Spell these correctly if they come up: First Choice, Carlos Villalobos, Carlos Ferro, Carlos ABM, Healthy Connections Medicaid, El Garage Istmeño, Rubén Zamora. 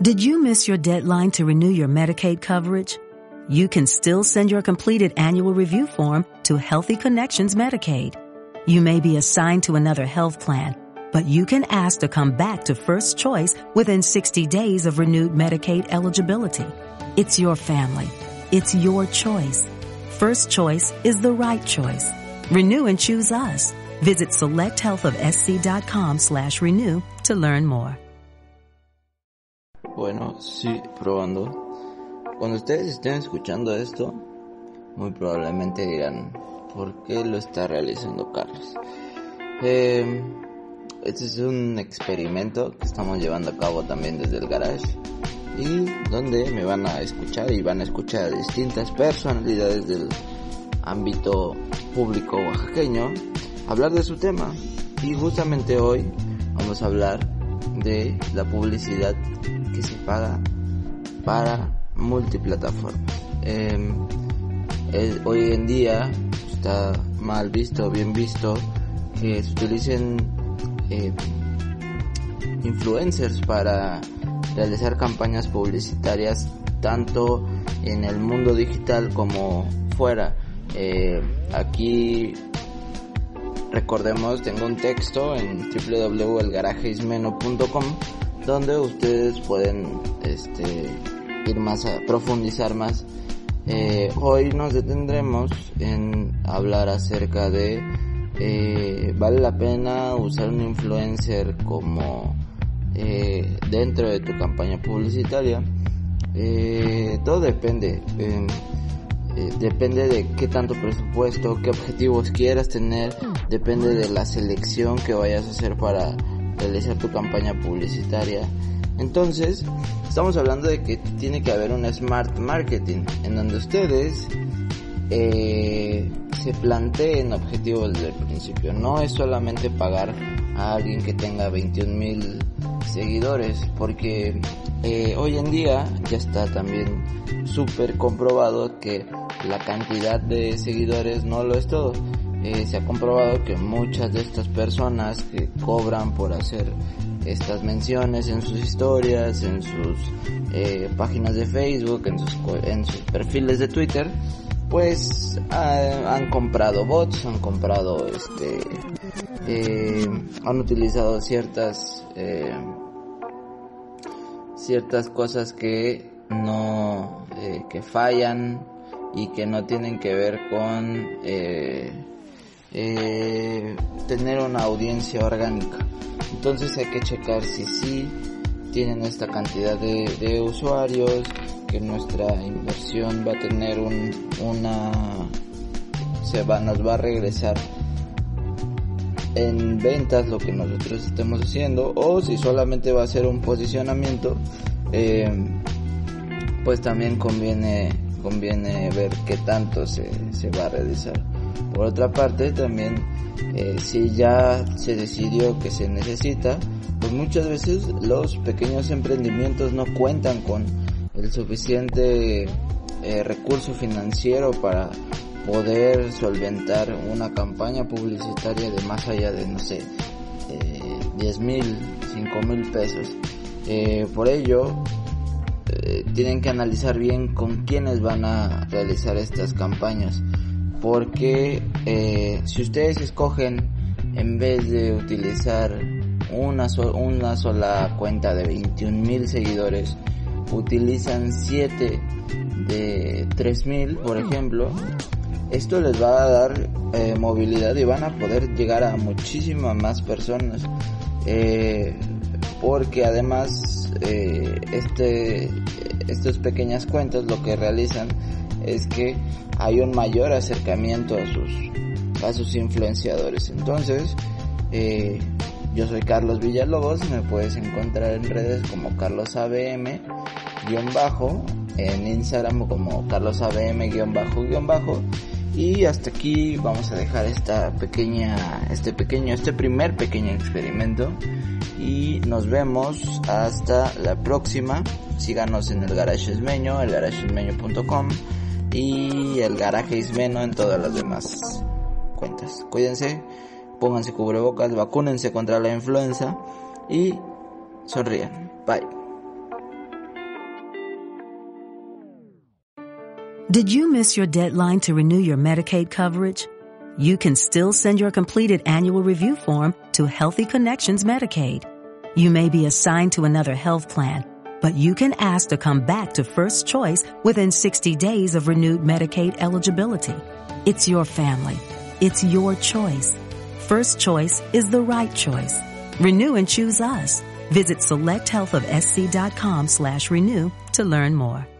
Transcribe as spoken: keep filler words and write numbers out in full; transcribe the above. Did you miss your deadline to renew your Medicaid coverage? You can still send your completed annual review form to Healthy Connections Medicaid. You may be assigned to another health plan, but you can ask to come back to First Choice within sixty days of renewed Medicaid eligibility. It's your family. It's your choice. First Choice is the right choice. Renew and choose us. Visit select health of s c dot com slash renew to learn more. Bueno, sí, probando. Cuando ustedes estén escuchando esto, muy probablemente dirán, ¿por qué lo está realizando Carlos? Eh, este es un experimento que estamos llevando a cabo también desde el garage, y donde me van a escuchar y van a escuchar a distintas personalidades del ámbito público oaxaqueño hablar de su tema. Y justamente hoy vamos a hablar de la publicidad que se paga para multiplataforma. Eh, es, hoy en día está mal visto, bien visto, que se utilicen eh, influencers para realizar campañas publicitarias tanto en el mundo digital como fuera. Eh, aquí recordemos, tengo un texto en doble u doble u doble u punto el garaje istmeno punto com donde ustedes pueden este ir más a profundizar más. Eh, hoy nos detendremos en hablar acerca de eh, vale la pena usar un influencer como eh, dentro de tu campaña publicitaria. Eh, todo depende eh, eh, depende de qué tanto presupuesto, qué objetivos quieras tener, depende de la selección que vayas a hacer para realizar tu campaña publicitaria. Entonces, estamos hablando de que tiene que haber un smart marketing en donde ustedes eh, se planteen objetivos desde el principio. No es solamente pagar a alguien que tenga veintiún mil seguidores, porque eh, hoy en día ya está también súper comprobado que la cantidad de seguidores no lo es todo. Eh, se ha comprobado que muchas de estas personas que cobran por hacer estas menciones en sus historias, en sus eh, páginas de Facebook, en sus, en sus perfiles de Twitter, pues ha, han comprado bots, han comprado este, eh, han utilizado ciertas eh, ciertas cosas que no eh, que fallan y que no tienen que ver con eh, eh, tener una audiencia orgánica. Entonces hay que checar si sí tienen esta cantidad de, de usuarios, que nuestra inversión va a tener un, una, se va, nos va a regresar en ventas lo que nosotros estemos haciendo, o si solamente va a ser un posicionamiento. Eh, pues también conviene, conviene ver qué tanto se, se va a realizar. Por otra parte, también eh, si ya se decidió que se necesita, pues muchas veces los pequeños emprendimientos no cuentan con el suficiente eh, recurso financiero para poder solventar una campaña publicitaria de más allá de, no sé, eh, diez mil, cinco mil pesos. Eh, por ello, eh, tienen que analizar bien con quiénes van a realizar estas campañas. Porque eh, si ustedes escogen, en vez de utilizar una, so- una sola cuenta de veintiún mil seguidores, utilizan siete de tres mil, por ejemplo, esto les va a dar eh, movilidad y van a poder llegar a muchísimas más personas. Eh, porque además eh, este, estas pequeñas cuentas lo que realizan es que hay un mayor acercamiento a sus, a sus influenciadores. Entonces, eh, yo soy Carlos Villalobos, me puedes encontrar en redes como Carlos A B M, guión bajo, en Instagram como Carlos A B M, guión bajo, guión bajo. Y hasta aquí vamos a dejar esta pequeña, este pequeño, este primer pequeño experimento. Y nos vemos hasta la próxima. Síganos en El Garage Istmeño, el garaje istmeño punto com. Y El Garaje Istmeño en todas las demás cuentas. Cuídense, pónganse cubrebocas, vacúnense contra la influenza y sonrían. Bye. Did you miss your deadline to renew your Medicaid coverage? You can still send your completed annual review form to Healthy Connections Medicaid. You may be assigned to another health plan, but you can ask to come back to First Choice within sixty days of renewed Medicaid eligibility. It's your family. It's your choice. First Choice is the right choice. Renew and choose us. Visit select health of s c dot com slash renew to learn more.